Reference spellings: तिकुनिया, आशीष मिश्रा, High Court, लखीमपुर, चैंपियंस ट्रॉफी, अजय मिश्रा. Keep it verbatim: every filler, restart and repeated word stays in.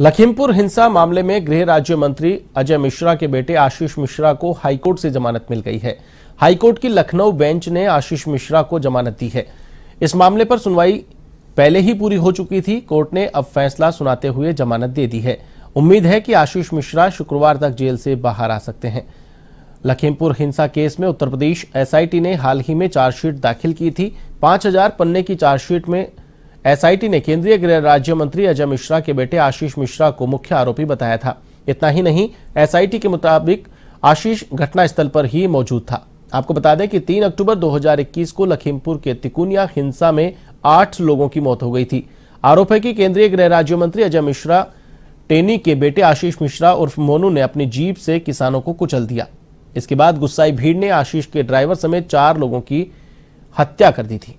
लखीमपुर हिंसा मामले में गृह राज्य मंत्री अजय मिश्रा के बेटे आशीष मिश्रा को हाईकोर्ट से जमानत मिल गई है। हाईकोर्ट की लखनऊ बेंच ने आशीष मिश्रा को जमानत दी है। इस मामले पर सुनवाई पहले ही पूरी हो चुकी थी। कोर्ट ने अब फैसला सुनाते हुए जमानत दे दी है। उम्मीद है कि आशीष मिश्रा शुक्रवार तक जेल से बाहर आ सकते हैं। लखीमपुर हिंसा केस में उत्तर प्रदेश एसआईटी ने हाल ही में चार्जशीट दाखिल की थी। पांच हजार पन्ने की चार्जशीट में एसआईटी ने केंद्रीय गृह राज्य मंत्री अजय मिश्रा के बेटे आशीष मिश्रा को मुख्य आरोपी बताया था। इतना ही नहीं, एसआईटी के मुताबिक आशीष घटनास्थल पर ही मौजूद था। आपको बता दें कि तीन अक्टूबर दो हजार इक्कीस को लखीमपुर के तिकुनिया हिंसा में आठ लोगों की मौत हो गई थी। आरोप है कि केंद्रीय गृह राज्य मंत्री अजय मिश्रा टेनी के बेटे आशीष मिश्रा उर्फ मोनू ने अपनी जीप से किसानों को कुचल दिया। इसके बाद गुस्साई भीड़ ने आशीष के ड्राइवर समेत चार लोगों की हत्या कर दी थी।